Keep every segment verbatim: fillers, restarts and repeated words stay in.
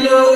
We'll be right back.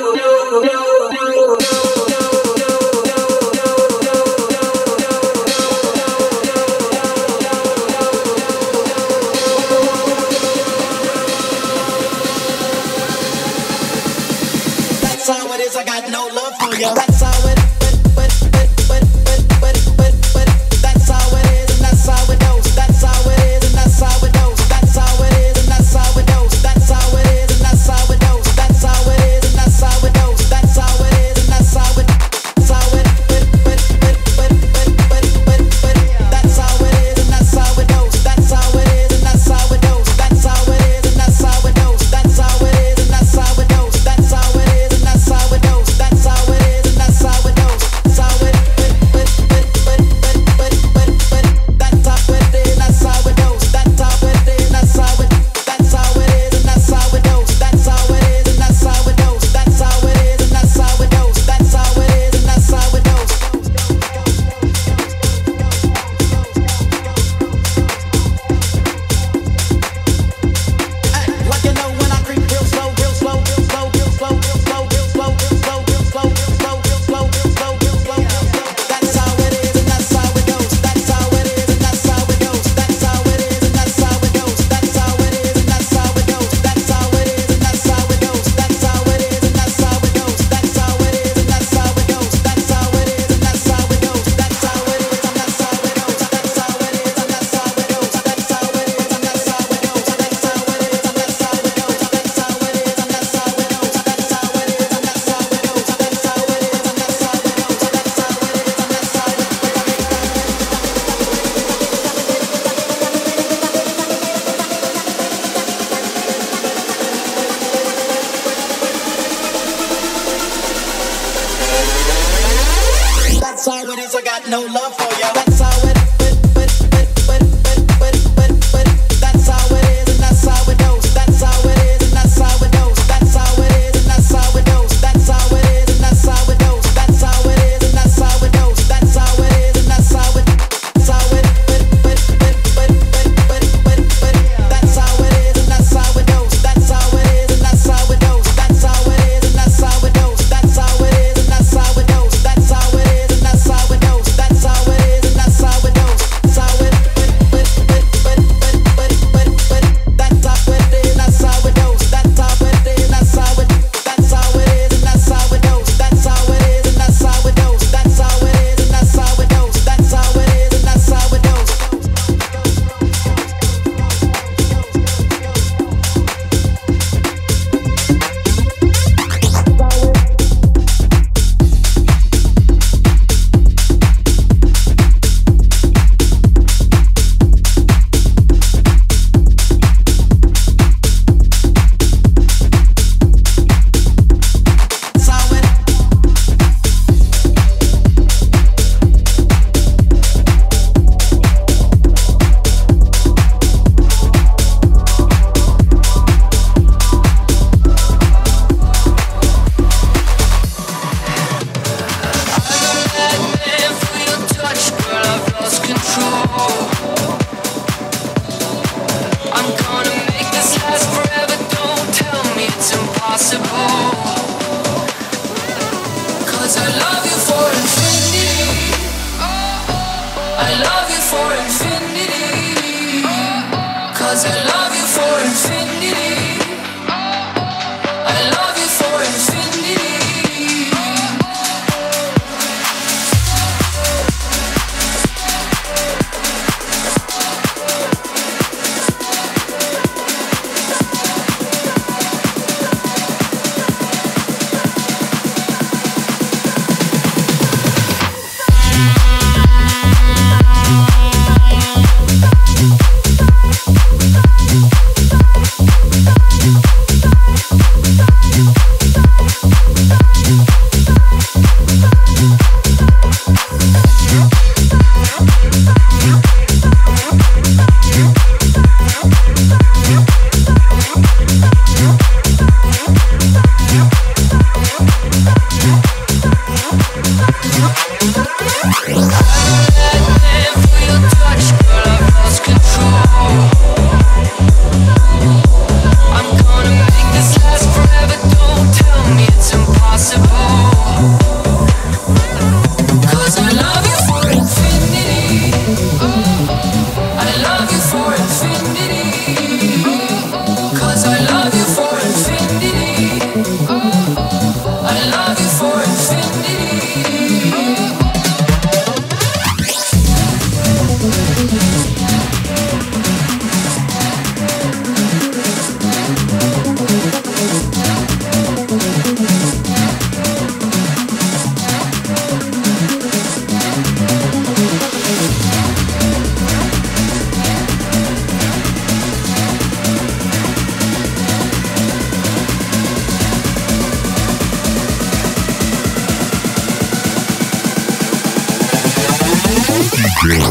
Time.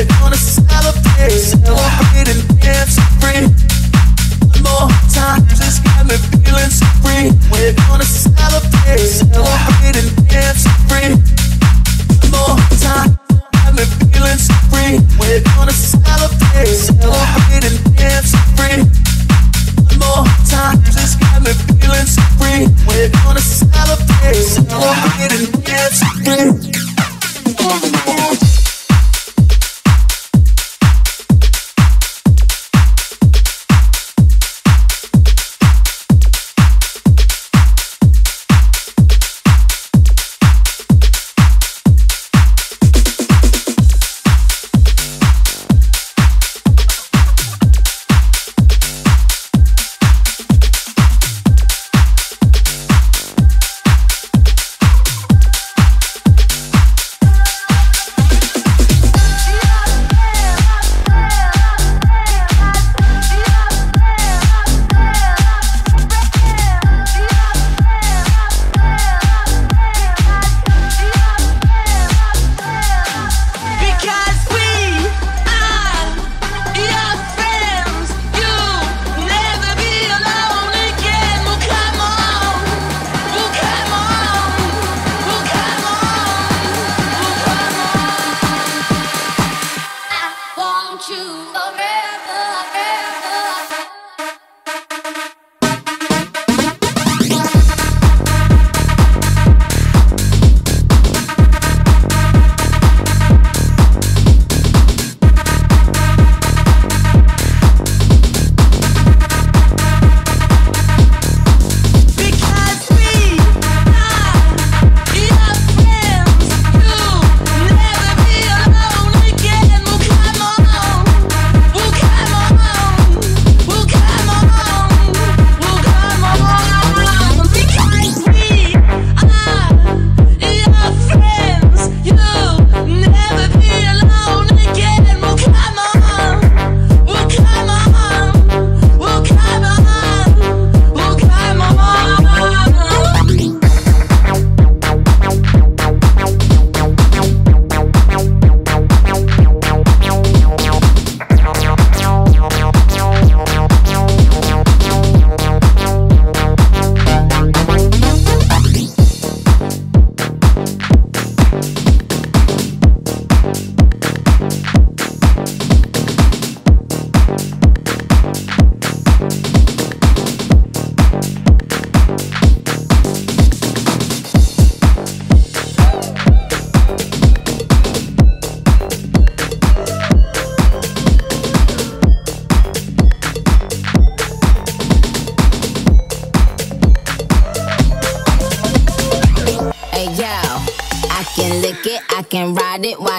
We're gonna celebrate, celebrate and dance free. One more time, just got me feeling so free. We're gonna celebrate, celebrate and dance free. One more time, got me feeling so free. We're gonna celebrate, celebrate and dance free. One more time, just got me feeling so free. We're gonna celebrate, celebrate and dance free.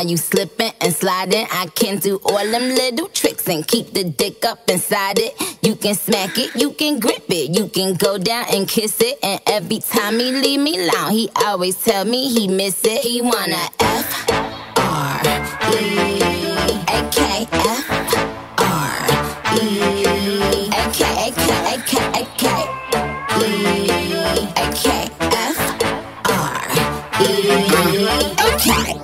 You slipping and sliding, I can do all them little tricks and keep the dick up inside it. You can smack it, you can grip it, you can go down and kiss it. And every time he leave me alone, he always tell me he miss it. He wanna F R E A K F R E A K A K A K A K E A K F R E A K F.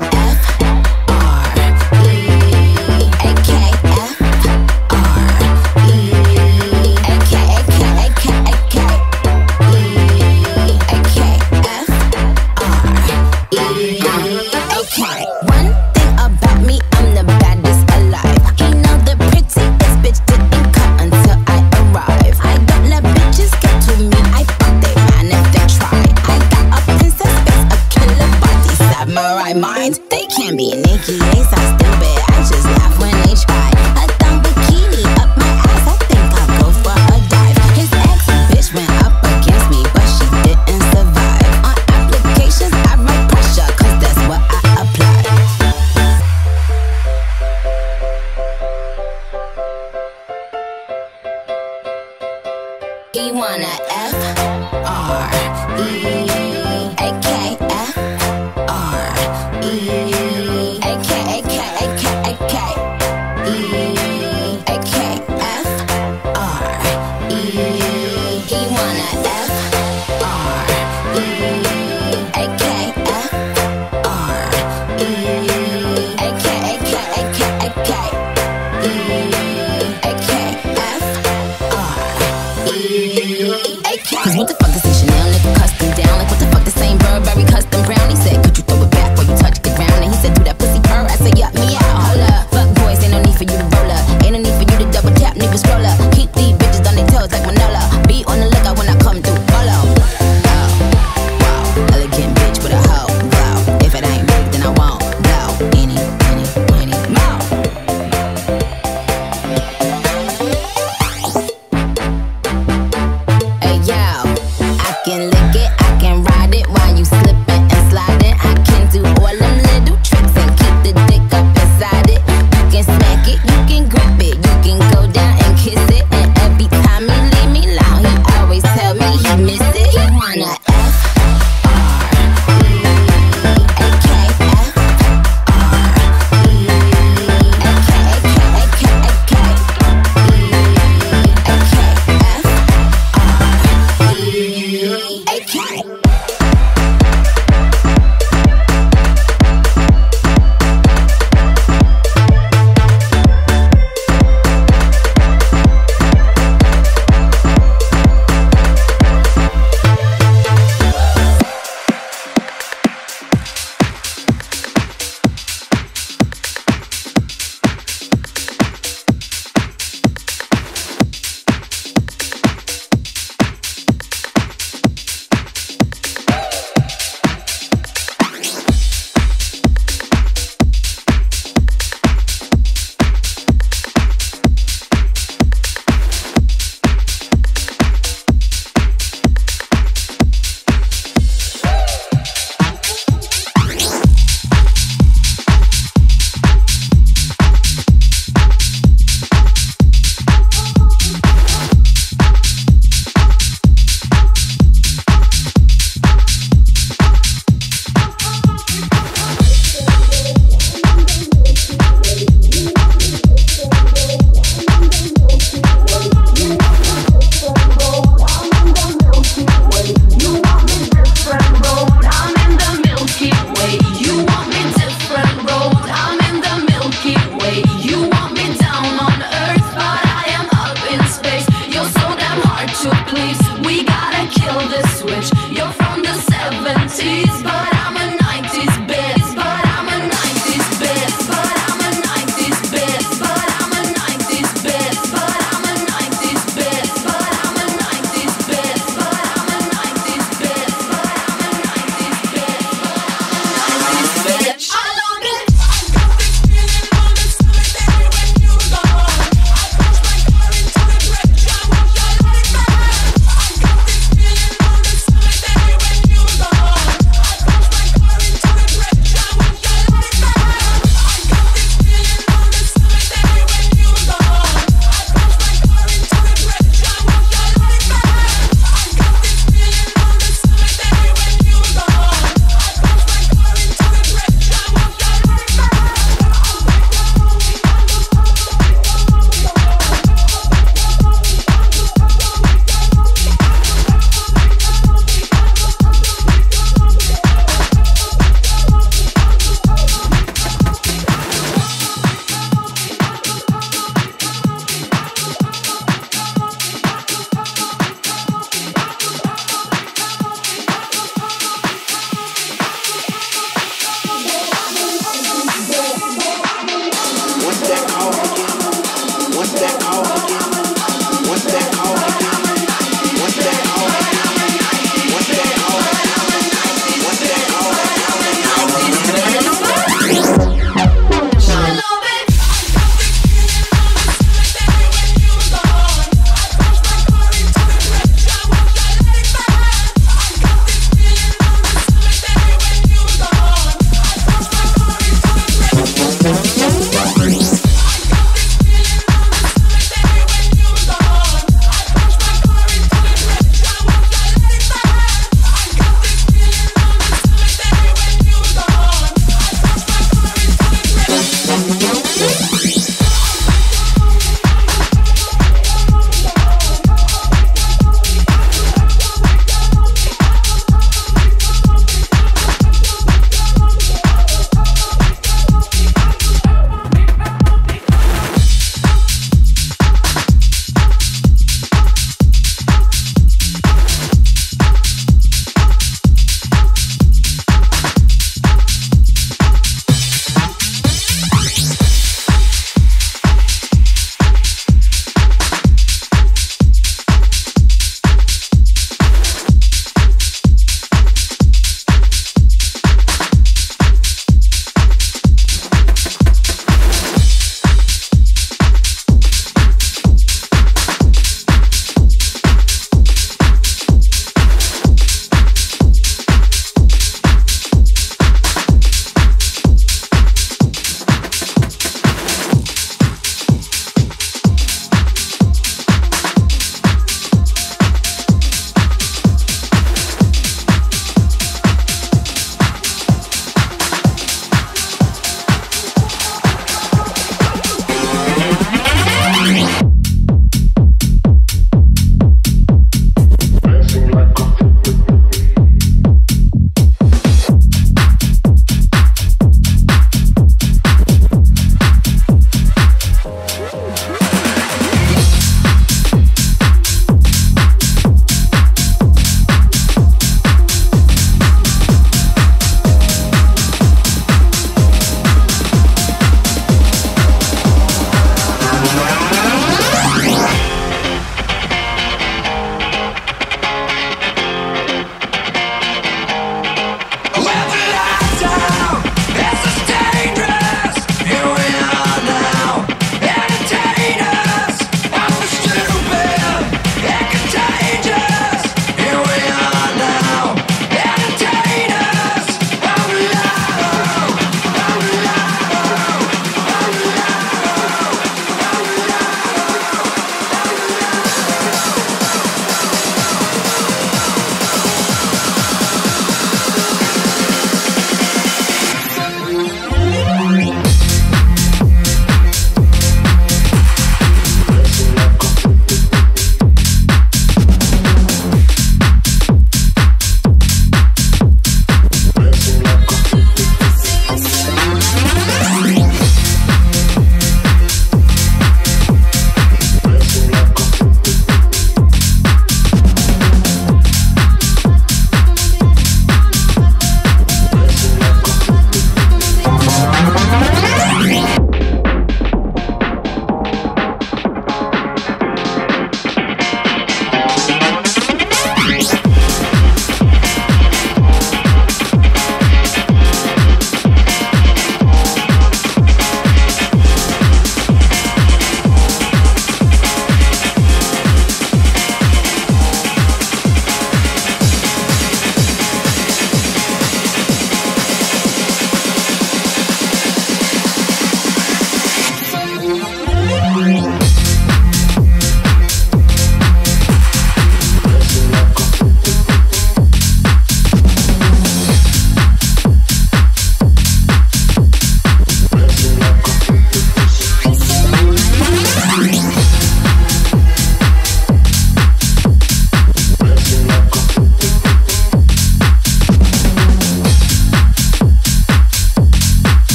I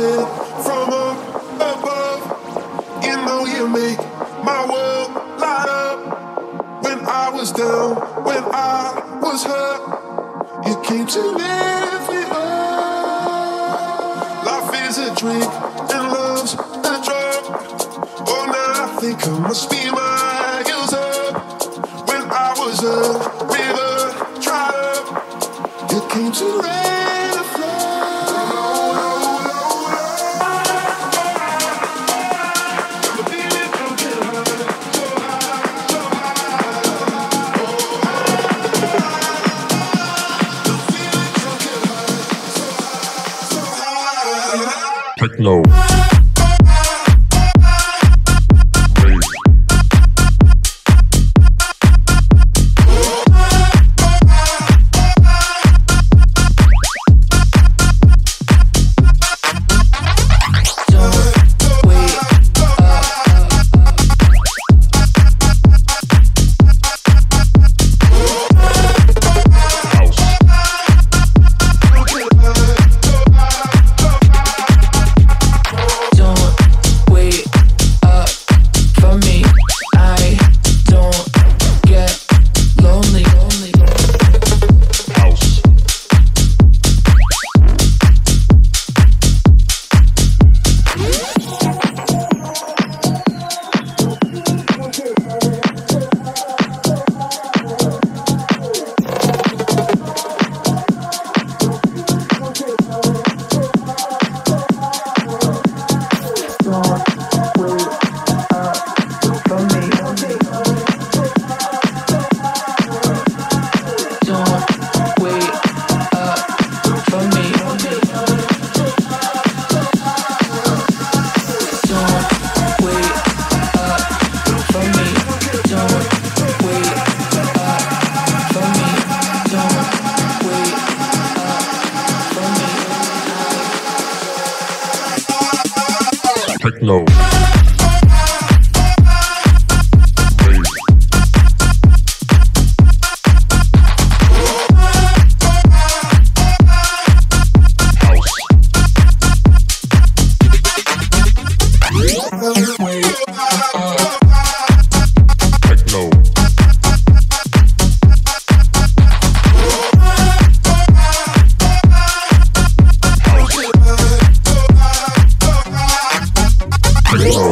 Watching from above, you know you make my world light up. When I was down, when I was hurt, you came to lift me up. Life is a drink and love's a drug. Oh, now I think I must be my heels up. When I was a river dried up, you came to rain. No. No. Oh.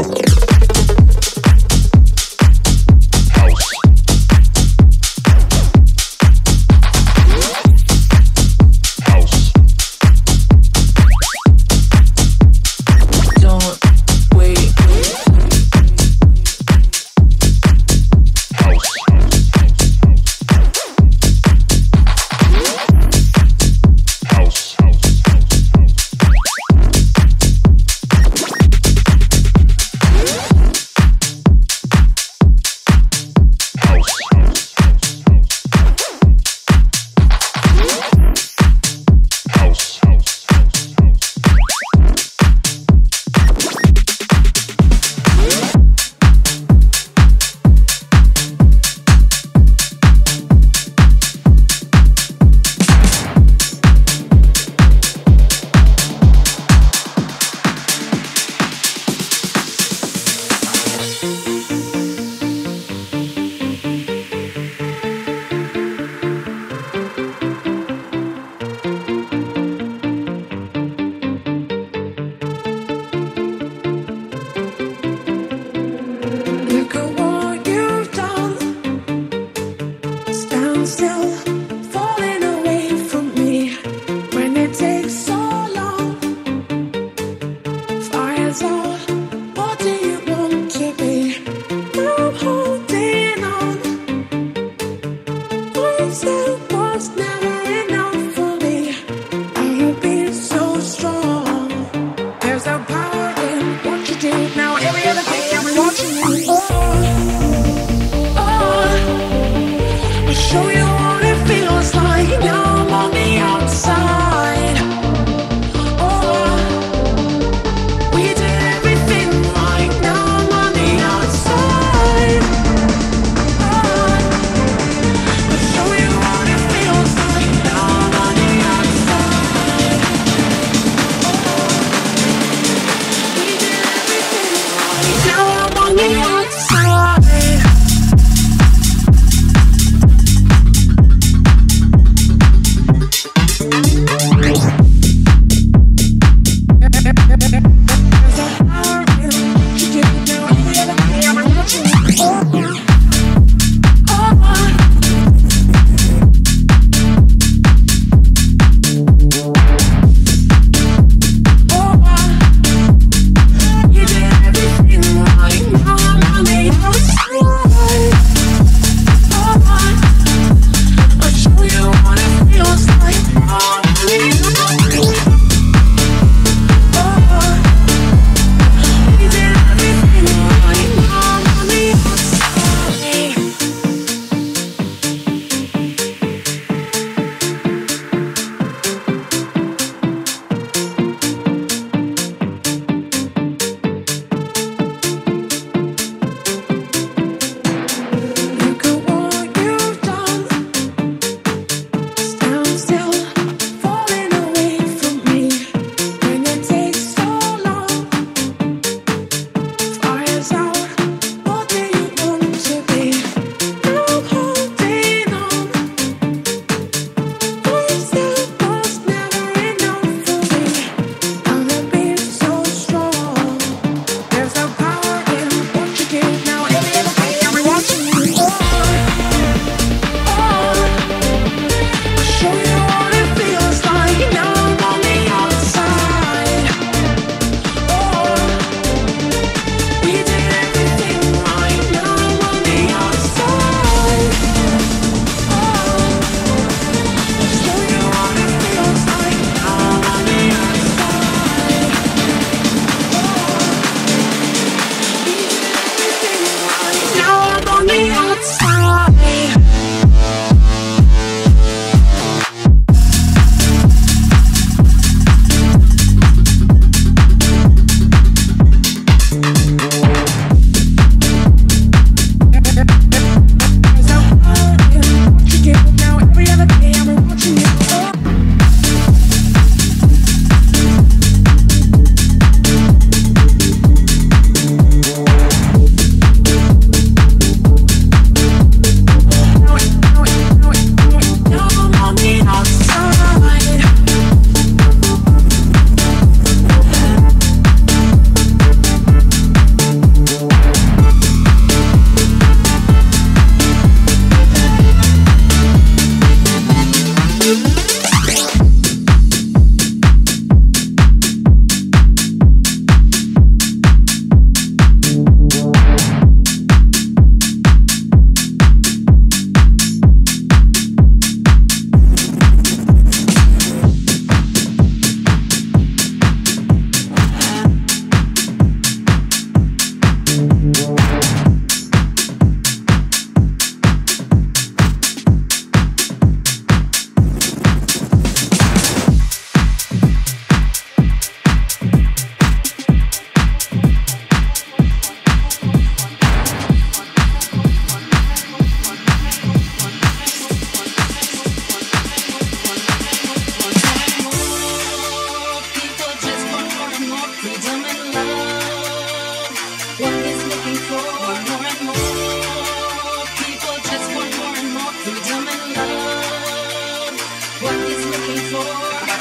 For you to roll up,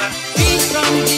ain't no need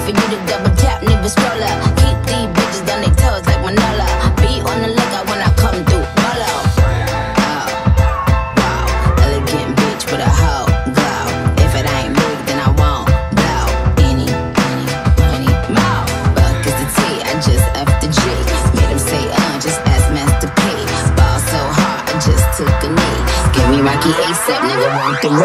for you to double tap, niggas roll up. want the race. All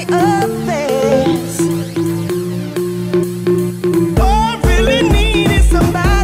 I really need is somebody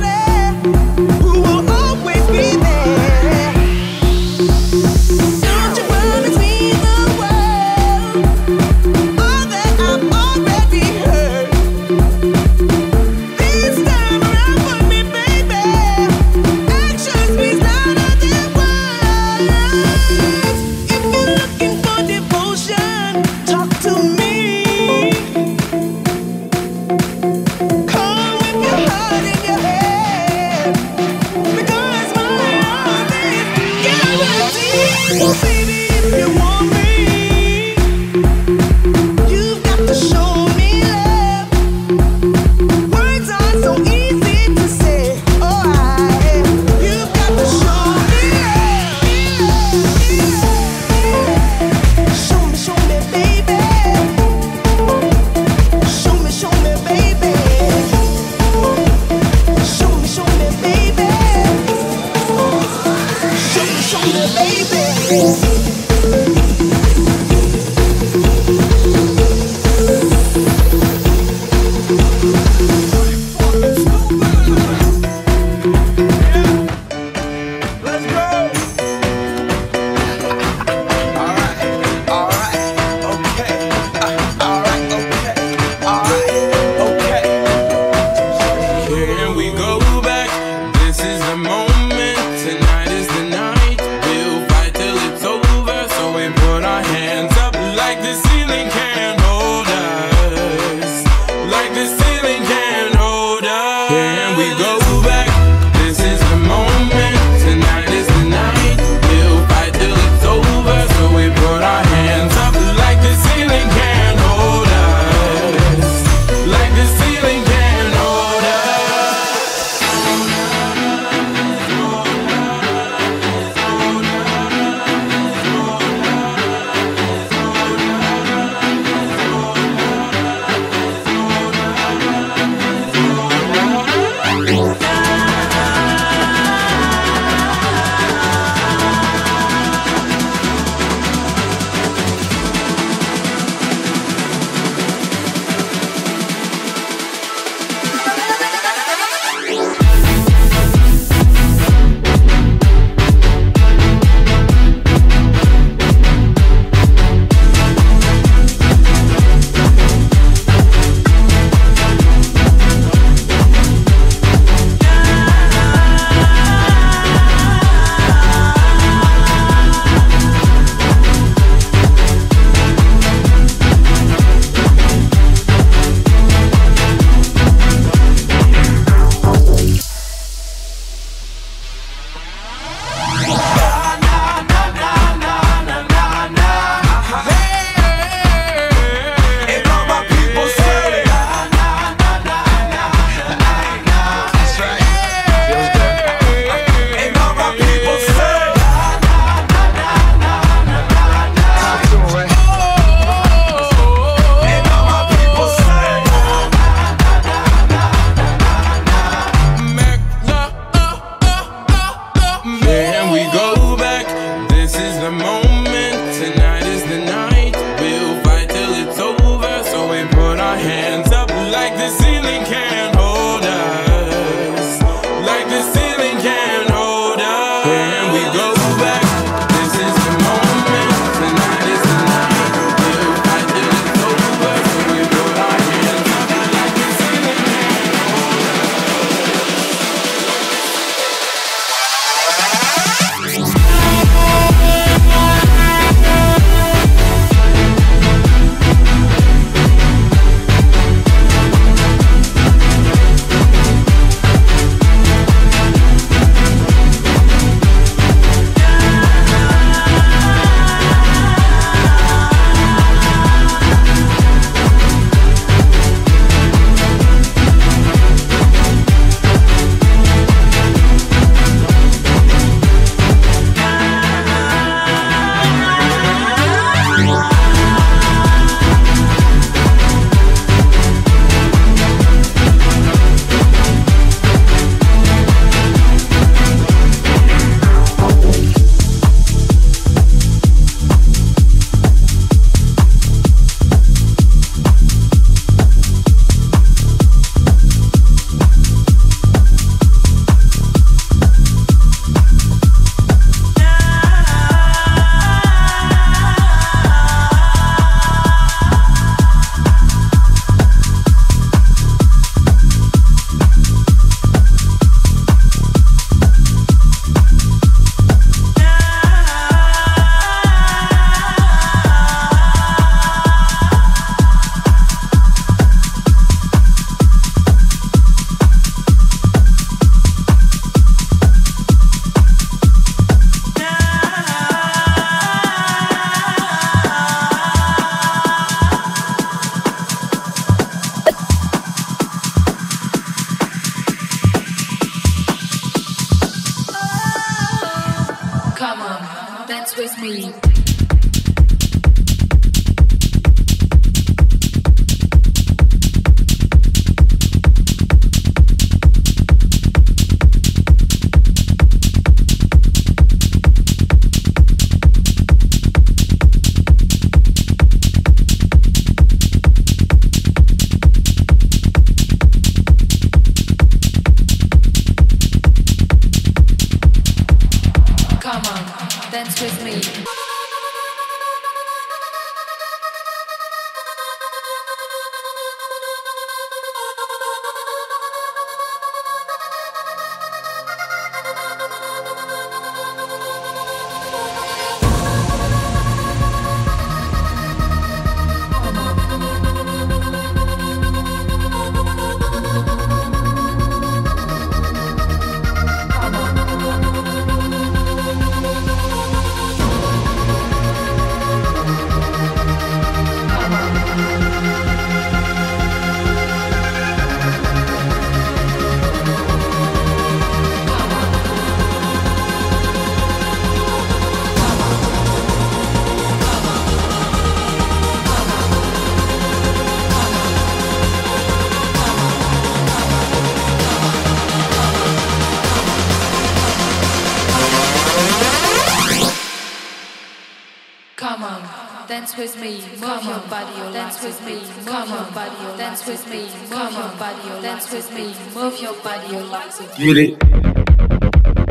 dance with me, move your body, or dance with me, move your body, or dance with me, move your body, or dance with me, move your body, or dance with me. Get it?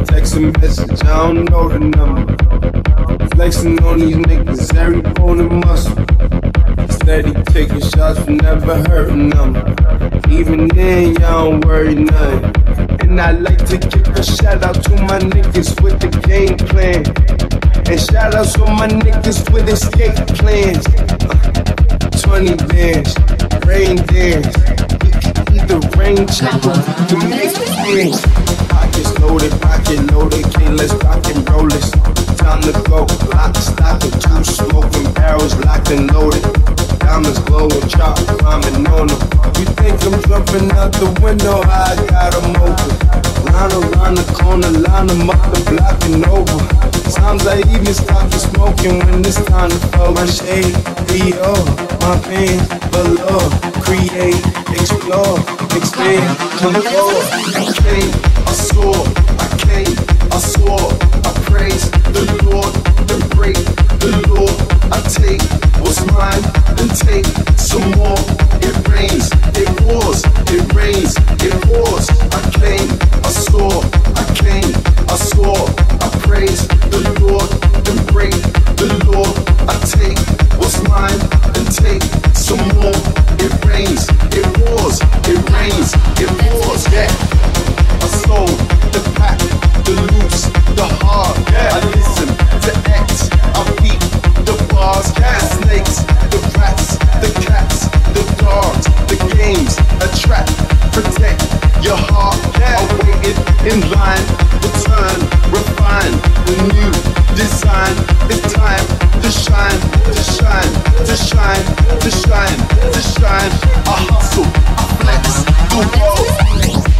Text a message, I don't know the number. Flexing on these niggas, every bone and muscle. Steady taking shots, but never hurting them. Even then, y'all don't worry nothing. And I like to give a shout out to my niggas with the game plan. And shout out to my niggas with escape plans. twenty bands, rain dance. We can either rain check or we can make plans. Pockets loaded, pocket loaded, can't let's rock and roll this. Time to go, lock, stock, and two smoking barrels locked and loaded. Diamonds glowing, chop, climbing on them. You think I'm jumping out the window? I got them open. Line around the corner, line them up and block and over. Times I even stop the smoking when it's time to go. My shade, D O, my pants below. Create, explore, expand, control. I came, I saw, I came, I saw, I praise. The Lord, the break, the Lord, I take what's mine and take some more. It rains, it pours, it rains, it pours. I came, I saw, I came, I saw, I praise. The Lord, the break, the Lord, I take what's mine and take some more. It rains, it pours, it rains, it pours. Yeah, I saw the pack, the loose, the hard. Yeah, I listen to X, I beat the bars, the snakes, the rats, the cats, the dogs, the games, attract, protect your heart. Yeah, I waited in line, return, refine, the new design. It's time to shine, to shine, to shine, to shine, to shine. I hustle, I flex, the world.